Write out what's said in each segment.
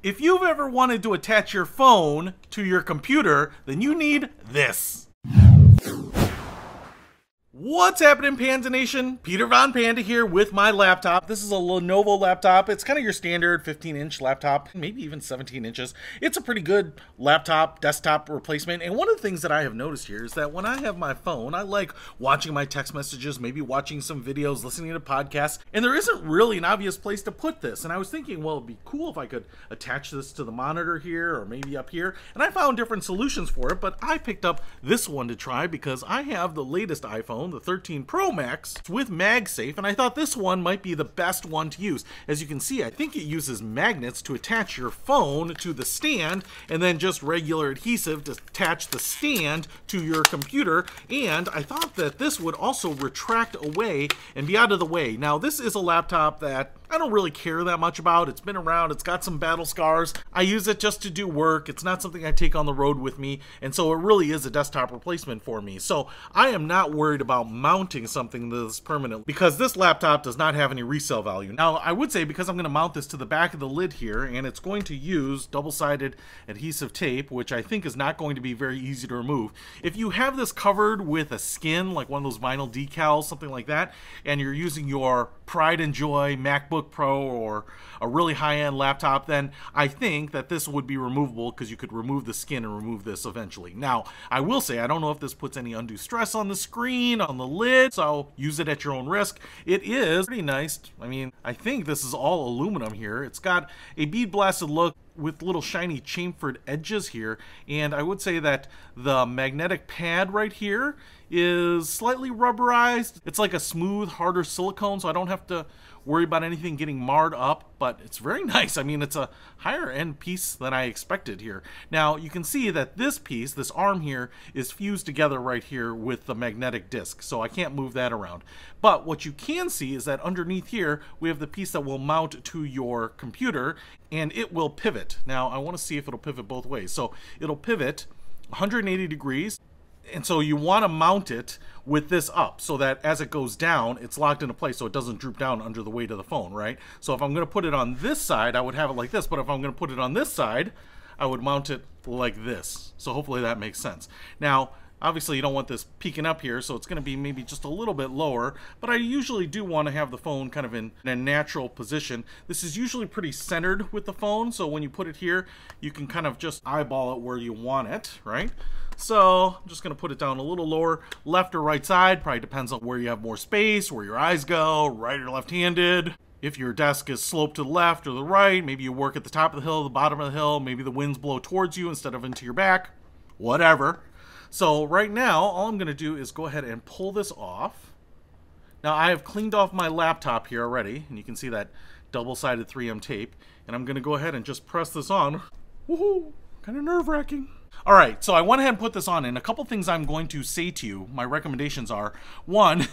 If you've ever wanted to attach your phone to your computer, then you need this. What's happening, Panda Nation? Peter Von Panda here with my laptop. This is a Lenovo laptop. It's kind of your standard 15-inch laptop, maybe even 17 inches. It's a pretty good laptop, desktop replacement. And one of the things that I have noticed here is that when I have my phone, I like watching my text messages, maybe watching some videos, listening to podcasts, and there isn't really an obvious place to put this. And I was thinking, well, it'd be cool if I could attach this to the monitor here or maybe up here. And I found different solutions for it, but I picked up this one to try because I have the latest iPhone, the 13 Pro Max with MagSafe, and I thought this one might be the best one to use. As you can see, I think it uses magnets to attach your phone to the stand, and then just regular adhesive to attach the stand to your computer. And I thought that this would also retract away and be out of the way. Now, this is a laptop that I don't really care that much about. It's been around, it's got some battle scars. I use it just to do work. It's not something I take on the road with me, and so it really is a desktop replacement for me. So I am not worried about mounting something to this permanently because this laptop does not have any resale value. Now, I would say, because I'm gonna mount this to the back of the lid here, and it's going to use double-sided adhesive tape, which I think is not going to be very easy to remove. If you have this covered with a skin, like one of those vinyl decals, something like that, and you're using your pride and joy MacBook Pro or a really high-end laptop, then I think that this would be removable because you could remove the skin and remove this eventually. Now, I will say, I don't know if this puts any undue stress on the screen, on the lid, so use it at your own risk. It is pretty nice. I mean, I think this is all aluminum here. It's got a bead blasted look with little shiny chamfered edges here, and I would say that the magnetic pad right here is slightly rubberized. It's like a smooth, harder silicone, so I don't have to worry about anything getting marred up, but it's very nice. I mean, it's a higher end piece than I expected here. Now, you can see that this piece, this arm here, is fused together right here with the magnetic disc, so I can't move that around. But what you can see is that underneath here, we have the piece that will mount to your computer, and it will pivot. Now, I want to see if it'll pivot both ways. So it'll pivot 180 degrees. And so you want to mount it with this up so that as it goes down, it's locked into place so it doesn't droop down under the weight of the phone, right? So if I'm going to put it on this side, I would have it like this. But if I'm going to put it on this side, I would mount it like this. So hopefully that makes sense. Now, obviously you don't want this peeking up here, so it's going to be maybe just a little bit lower, but I usually do want to have the phone kind of in a natural position. This is usually pretty centered with the phone, so when you put it here, you can kind of just eyeball it where you want it, right? So I'm just going to put it down a little lower, left or right side, probably depends on where you have more space, where your eyes go, right or left-handed. If your desk is sloped to the left or the right, maybe you work at the top of the hill, the bottom of the hill, maybe the winds blow towards you instead of into your back, whatever. So right now, all I'm going to do is go ahead and pull this off. Now, I have cleaned off my laptop here already, and you can see that double-sided 3M tape. And I'm going to go ahead and just press this on. Woohoo! Kind of nerve-wracking. All right, so I went ahead and put this on, and a couple things I'm going to say to you, my recommendations are, one,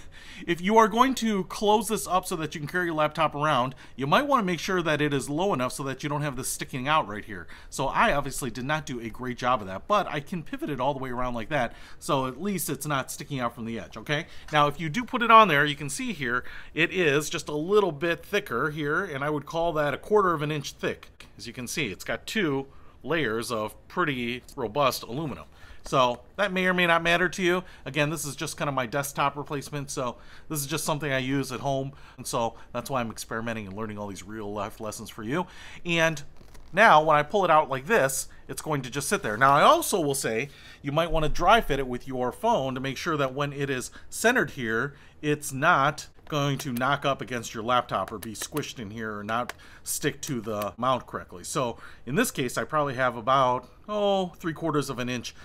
if you are going to close this up so that you can carry your laptop around, you might want to make sure that it is low enough so that you don't have this sticking out right here. So I obviously did not do a great job of that, but I can pivot it all the way around like that, so at least it's not sticking out from the edge, okay? Now, if you do put it on there, you can see here, it is just a little bit thicker here, and I would call that 1/4 of an inch thick. As you can see, it's got two layers of pretty robust aluminum. So that may or may not matter to you. Again, this is just kind of my desktop replacement, so this is just something I use at home, and so that's why I'm experimenting and learning all these real life lessons for you. And now when I pull it out like this, it's going to just sit there. Now, I also will say you might want to dry fit it with your phone to make sure that when it is centered here, it's not going to knock up against your laptop or be squished in here or not stick to the mount correctly. So in this case, I probably have about 3/4 of an inch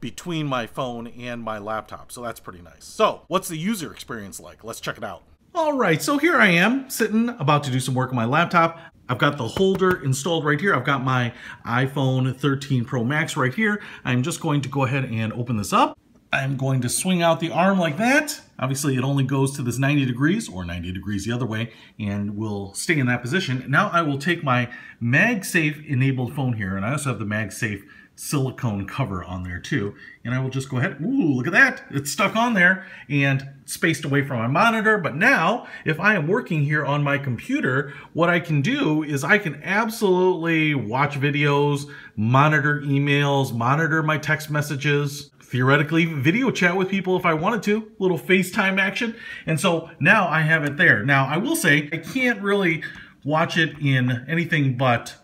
between my phone and my laptop. So that's pretty nice. So what's the user experience like? Let's check it out. All right, so here I am sitting, about to do some work on my laptop. I've got the holder installed right here. I've got my iPhone 13 Pro Max right here. I'm just going to go ahead and open this up. I'm going to swing out the arm like that. Obviously, it only goes to this 90 degrees or 90 degrees the other way and will stay in that position. Now I will take my MagSafe enabled phone here, and I also have the MagSafe silicone cover on there too. And I will just go ahead, ooh, look at that, it's stuck on there and spaced away from my monitor. But now, if I am working here on my computer, what I can do is I can absolutely watch videos, monitor emails, monitor my text messages, theoretically video chat with people if I wanted to, little FaceTime action. And so now I have it there. Now I will say I can't really watch it in anything but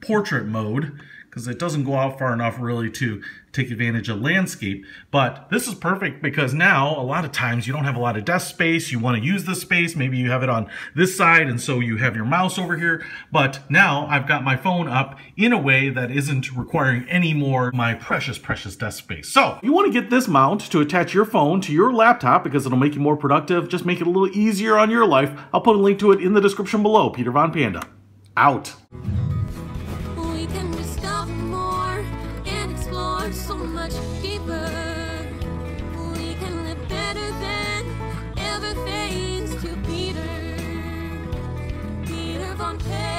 portrait mode, because it doesn't go out far enough really to take advantage of landscape. But this is perfect because now a lot of times you don't have a lot of desk space. You want to use this space. Maybe you have it on this side and so you have your mouse over here. But now I've got my phone up in a way that isn't requiring any more my precious, precious desk space. So you want to get this mount to attach your phone to your laptop because it'll make you more productive. Just make it a little easier on your life. I'll put a link to it in the description below. Peter Von Panda, out. So much deeper, we can live better than ever, thanks to Peter Von Panda.